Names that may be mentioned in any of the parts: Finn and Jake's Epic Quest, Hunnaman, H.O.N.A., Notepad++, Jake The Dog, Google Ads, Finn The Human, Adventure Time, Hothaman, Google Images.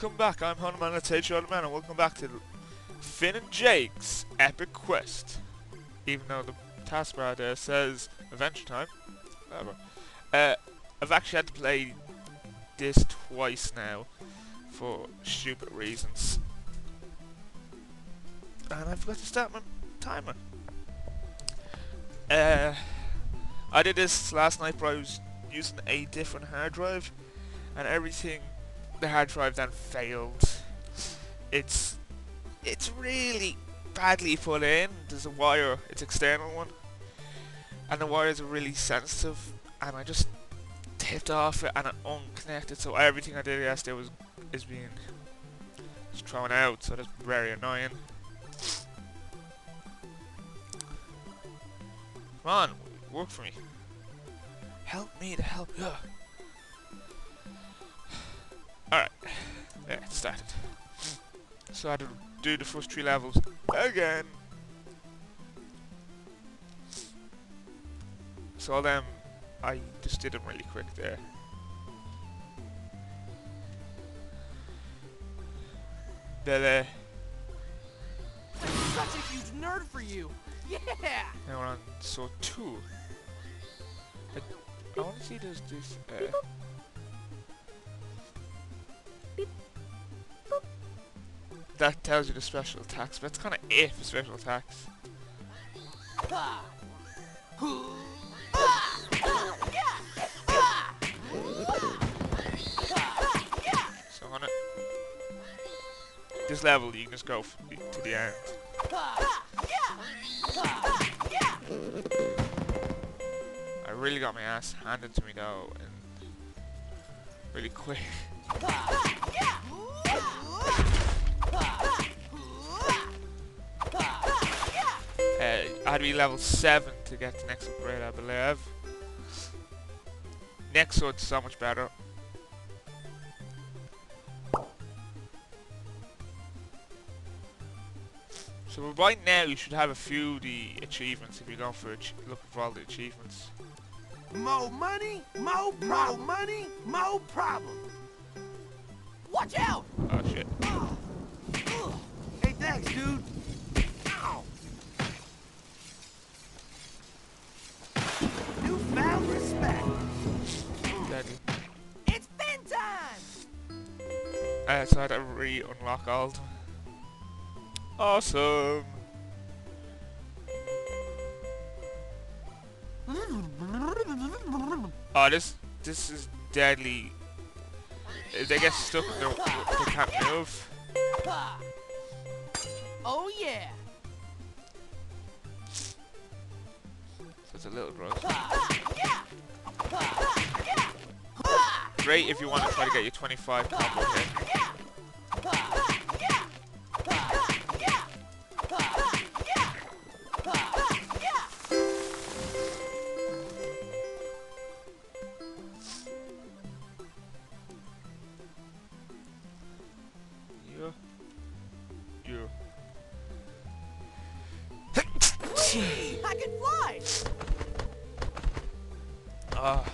Welcome back, I'm Hunnaman, that's H.O.N.A. and welcome back to Finn and Jake's Epic Quest. Even though the taskbar there says Adventure Time. I've actually had to play this twice now for stupid reasons. And I forgot to start my timer. I did this last night, but I was using a different hard drive and everything. The hard drive then failed. It's really badly put in. There's a wire, it's external one, and the wires are really sensitive, and I just tipped off it and it unconnected, so everything I did yesterday is being thrown out, so that's very annoying. Come on, work for me. Help me to help you. Alright, yeah, it started. So I had to do the first 3 levels again. So all them, I just did them really quick there. Billy. I'm such a huge nerd for you! Yeah! Now we're on Sword 2. I wanna see this that tells you the special attacks, but it's kind of if for special attacks. So on it, this level you can just go to the end. I really got my ass handed to me though, and really quick. I had to be level 7 to get the next upgrade, I believe. Next sword's so much better. So right now you should have a few of the achievements if you're going for looking for all the achievements. More money, more problem. More money, more problem. Watch out! Oh shit. Hey, thanks, dude. It's Finn time! So I had to re-unlock all of them. Awesome! Oh, this is deadly. If they get stuck, they can't move. Oh yeah! That's a little gross. Great if you want to try to get your 25 combo hit. I can fly. Ah.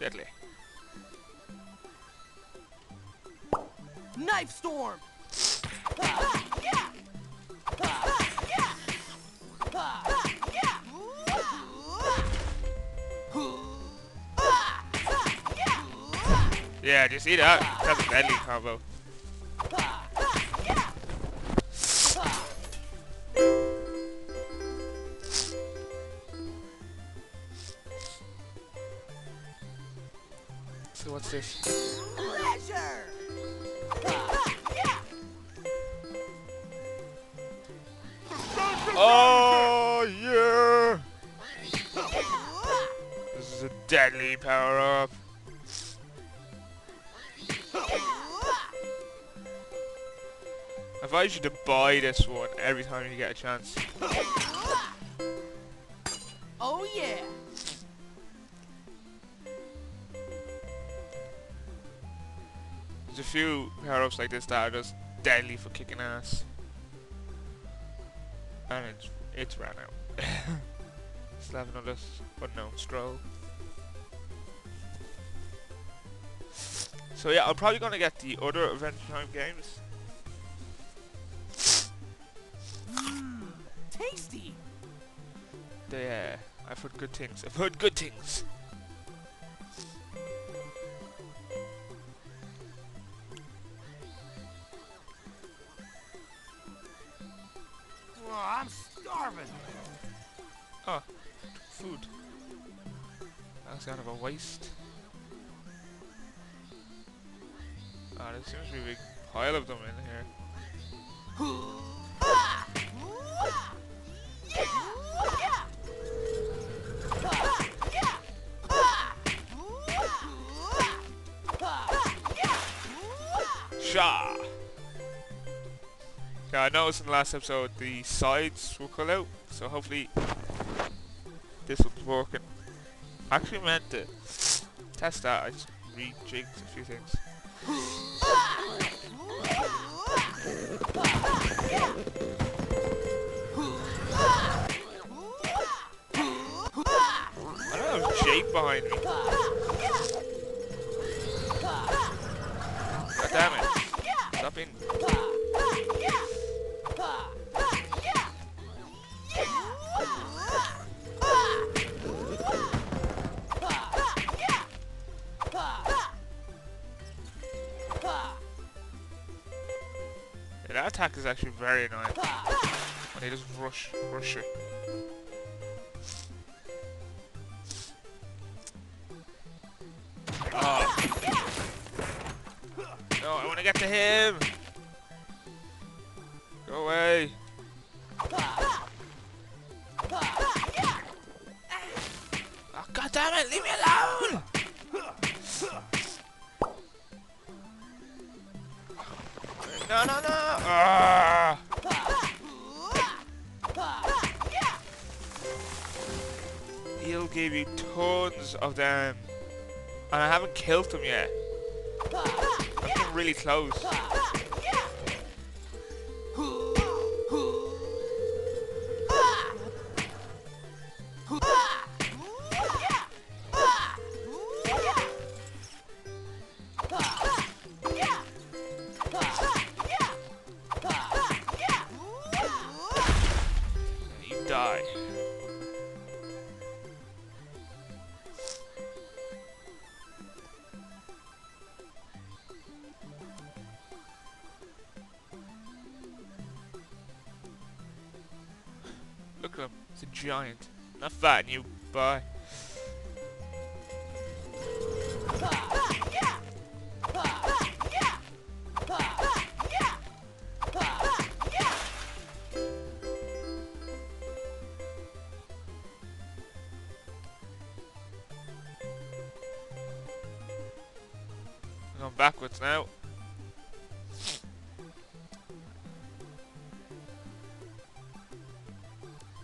Deadly. Knife storm. Yeah, do you see that? That's a deadly combo. So what's this? Pleasure. Oh yeah! This is a deadly power up. I've advise you to buy this one every time you get a chance. Oh yeah! There's a few power-ups like this that are just deadly for kicking ass. And it's ran out. Still have another unknown scroll. So yeah, I'm probably going to get the other Adventure Time games. Tasty. Yeah, I've heard good things. I've heard good things. Well, I'm starving. Oh, food. That's kind of a waste. Ah, there seems to be a big pile of them in here. Sha! Yeah, I noticed in the last episode the sides will call out, so hopefully this will be working. I actually meant to test that, I just rejigged a few things. I don't know if Jake behind me. God damn it. Stop in. That attack is actually very annoying. When they just rush it. Oh. No, I want to get to him! Go away! Oh, God damn it, leave me alone! No, no, no! Ah. He'll give you tons of them. And I haven't killed him yet. I've been really close. Look at him, it's a giant. Not fat, you bye. I'm going backwards now.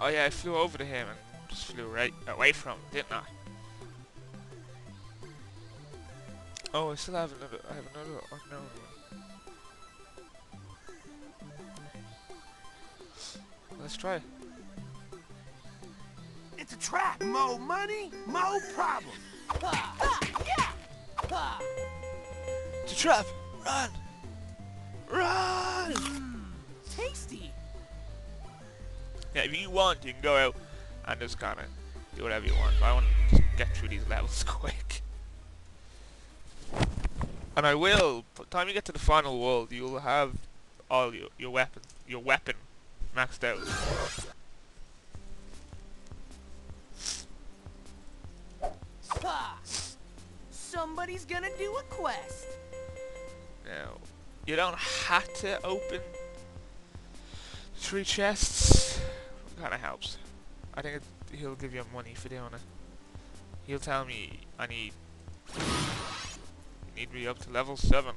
Oh yeah, I flew over to him and just flew right away from him, didn't I? Oh, I have another unknown one. Let's try it. It's a trap! Mo money, mo problem! It's a trap! Run! Run! Tasty! Yeah, if you want, you can go out and just kind of do whatever you want. But I want to just get through these levels quick. And I will. By the time you get to the final world, you'll have all your weapon maxed out. Somebody's gonna do a quest. Now, you don't have to open 3 chests. Kind of helps. I think he'll give you money for doing it. He'll tell me I need to be up to level 7.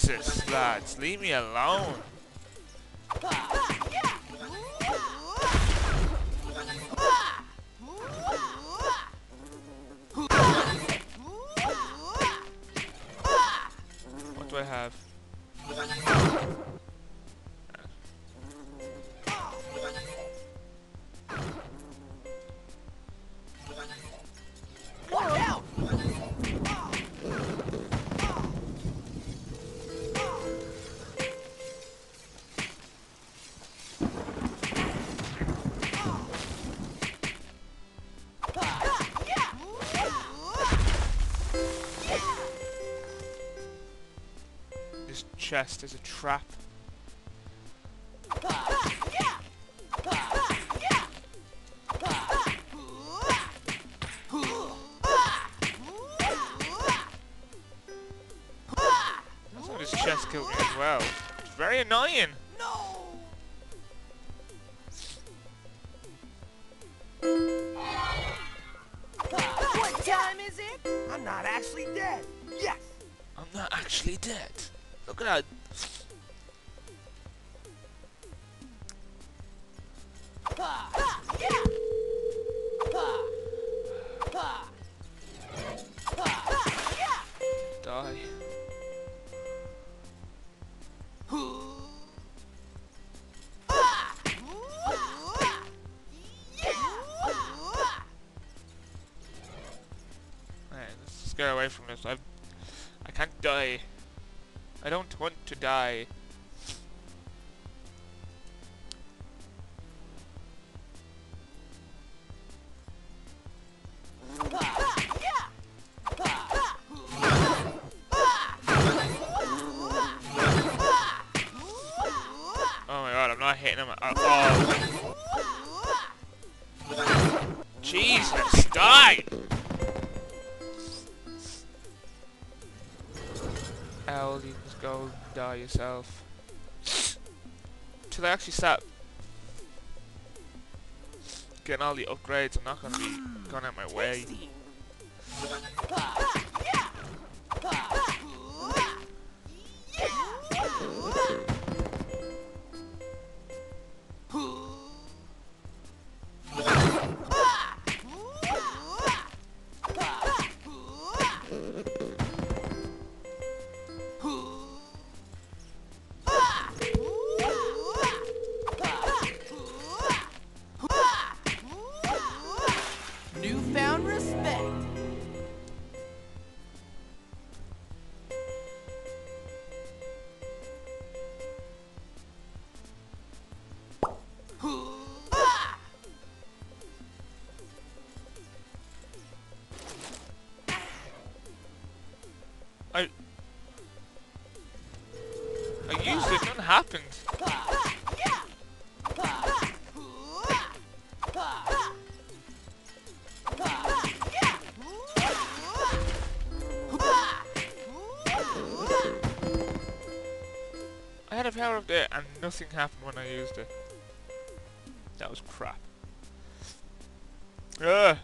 Jesus, lads, leave me alone. What do I have? Chest is a trap. That's how his chest killed me as well. It's very annoying. What time is it? I'm not actually dead. Yes. I'm not actually dead. Look at that. Die. Man, let's just get away from this. I can't die. I don't want to die. Oh my god, I'm not hitting him at all. Jesus, die! Hell, you just go die yourself. Till I actually start getting all the upgrades, I'm not gonna be going out my way. I used it, nothing happened. I had a power up there and nothing happened when I used it. That was crap. Ugh.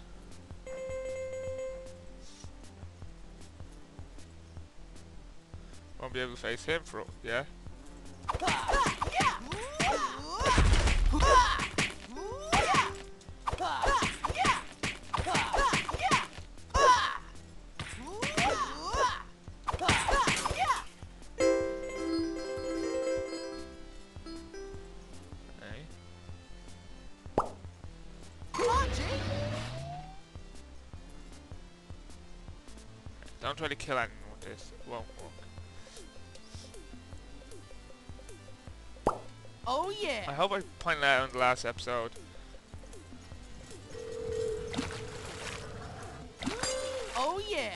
Won't be able to face him for all, yeah? Don't try to kill anyone with this. It won't work. Oh yeah! I hope I pointed that out in the last episode. Oh yeah!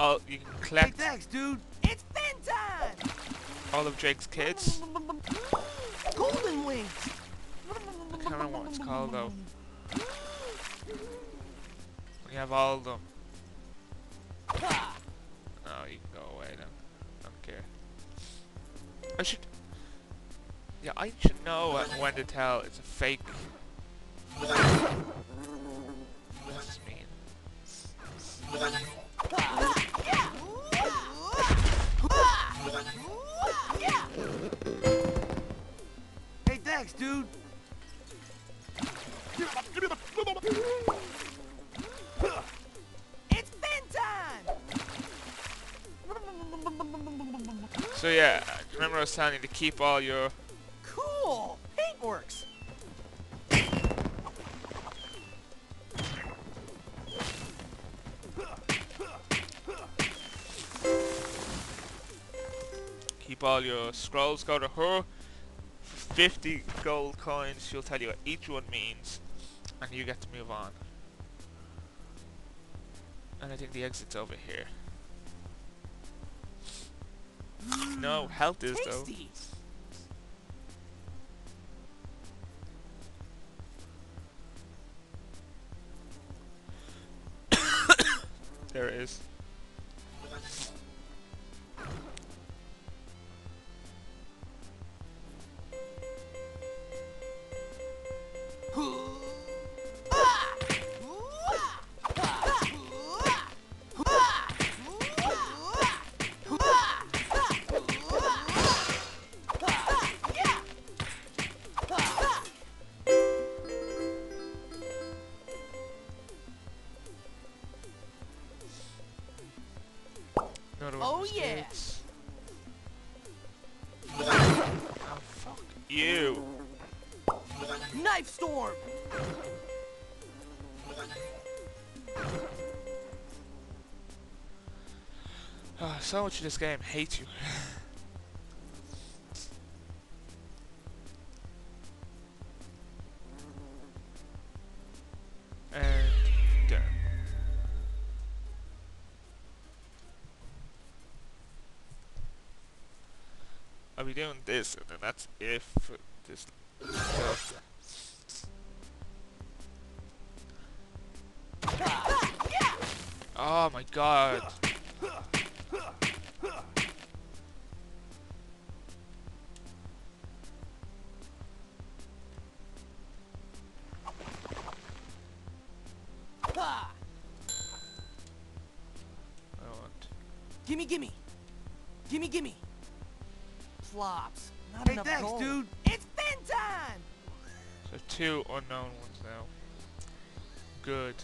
Oh, you can collect. Hey, thanks, dude. It's Finn time. All of Jake's kids. Golden wings. I can't remember what it's called though. We You have all of them. No, you can go away then. I don't care. I should... Yeah, I should know when to tell it's a fake. That's mean. Hey, thanks, dude! It's bedtime! So yeah, remember I was telling you to keep all your... Cool! Paintworks! Keep all your scrolls, go to her. 50 gold coins, she'll tell you what each one means. And you get to move on. And I think the exit's over here. No, health is though. There it is. Oh yeah! Oh fuck you! Knife storm! Oh, so much of this game hates you. I'll be doing this, and then that's it for this stuff. Oh my god. Gimme, gimme. Gimme, gimme. Flops. Not enough gold. Hey, thanks, dude. It's bedtime. So 2 unknown ones now. Good.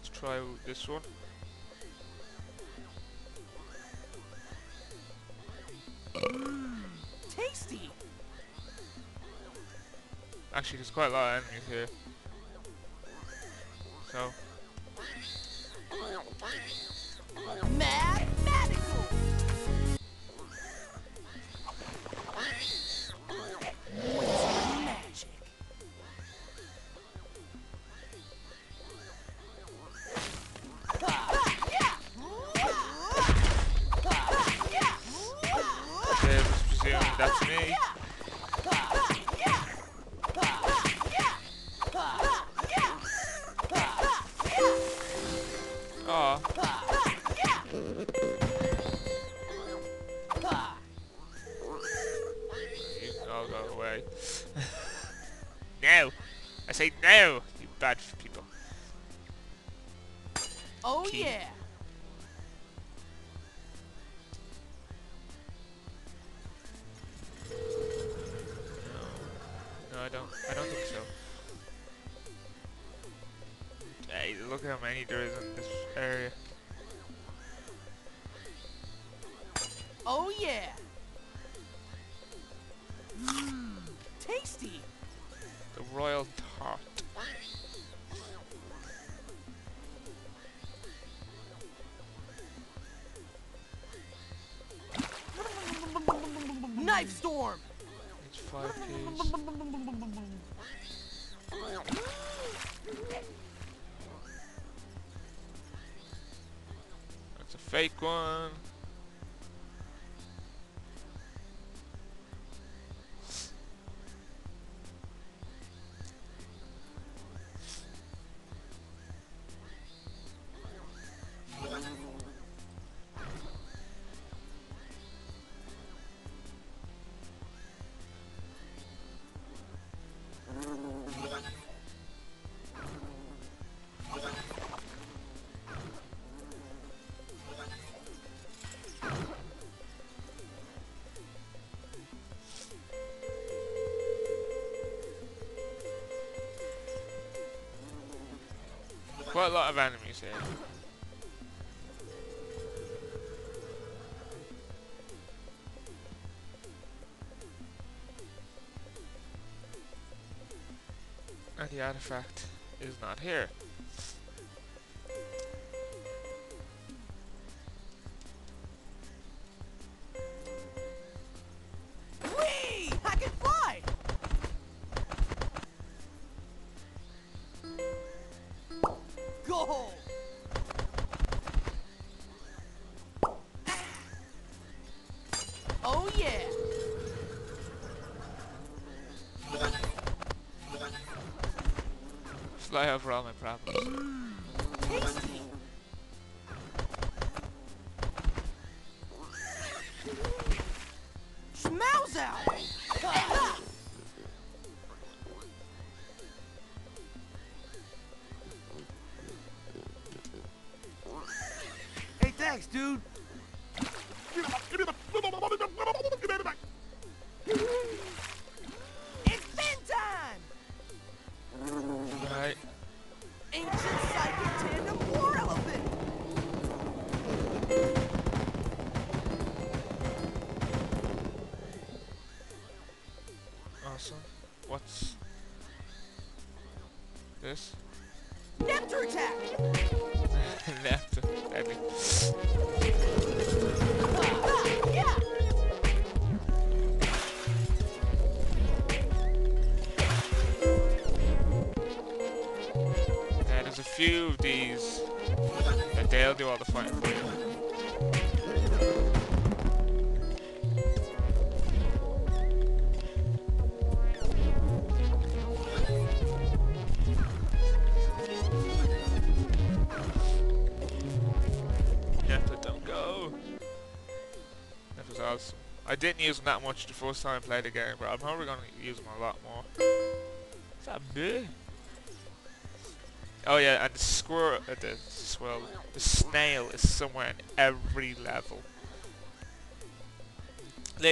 Let's try this one. Tasty. Actually, there's quite a lot of enemies here. So. Mathematical. Magic. Okay, let's presume that's me. No! I say no! You bad people. Oh Key. Yeah! No, I don't think so. Hey, look at how many there is in this area. Oh yeah! Tasty! The royal tart. Knife storm! It's 5 days. That's a fake one. quite a lot of enemies here. And the artifact is not here. Whee! I can fly! Go! Oh yeah! Fly over all my problems. Tasty. Smells out. Hey, thanks, dude. What's this? Nectar attack! Nectar, I mean. Yeah. Yeah, there's a few of these that they'll do all the fighting for you. I didn't use them that much the first time I played the game, but I'm probably going to use them a lot more. Is that blue? Oh yeah, and the squirrel, the snail is somewhere in every level. Oh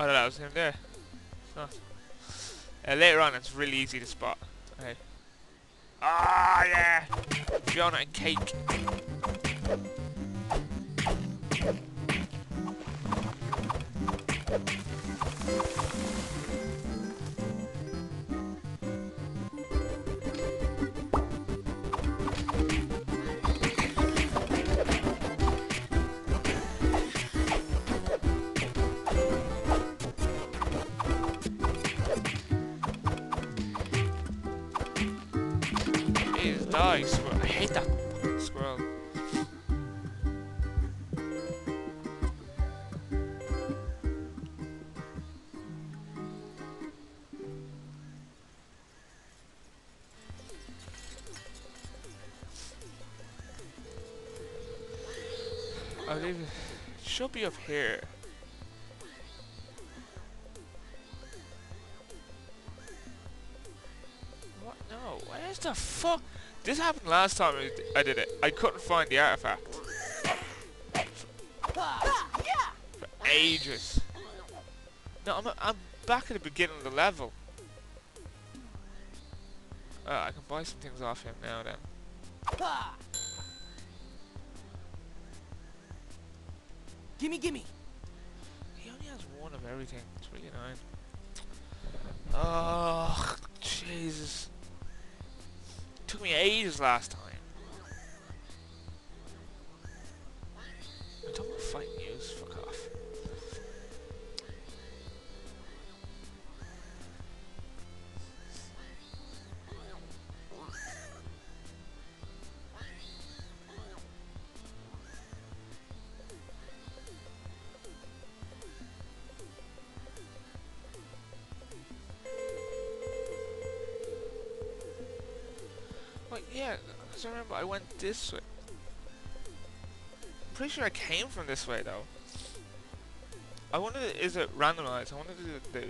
no, that was him there. It's not. Later on, it's really easy to spot. Okay. Ah yeah, Jonah and Cake. Die, squirrel. I hate that squirrel. I believe it should be up here. What? No. Where's the fuck? This happened last time I did it. I couldn't find the artifact. For ages. No, I'm back at the beginning of the level. I can buy some things off him now then. Gimme, gimme. He only has one of everything. It's really annoying. Oh, Jesus. Took me ages last time. I don't want to fight news, fuck off. Yeah, because I remember I went this way. I'm pretty sure I came from this way though. I wonder, is it randomized? I wonder if they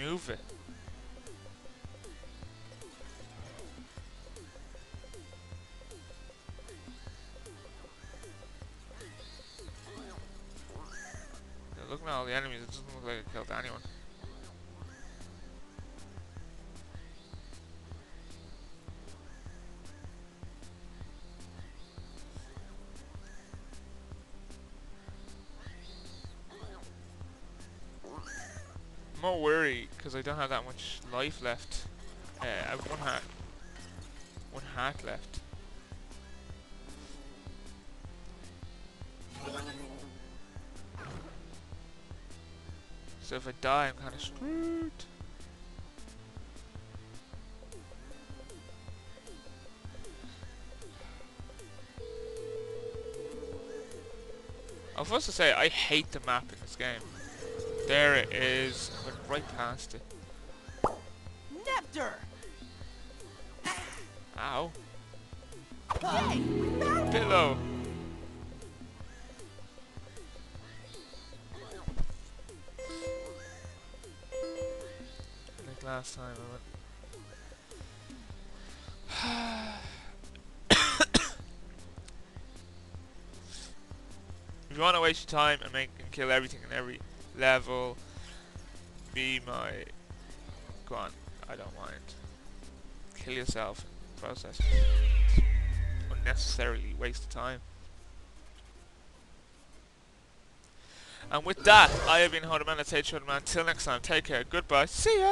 move it. Yeah, looking at all the enemies, it doesn't look like it killed anyone. more worried because I don't have that much life left. I have one heart left. So if I die, I'm kind of screwed. I was supposed to say, I hate the map in this game. There it is. I went right past it. Nectar. Ow. Hey, pillow. Like last time, I went. If you want to waste your time and make and kill everything in every level, be my... Go on, I don't mind. Kill yourself in the process. It's unnecessarily waste of time. And with that, I have been Hothaman. It's H.O.N.A. Till next time, take care, goodbye, see ya!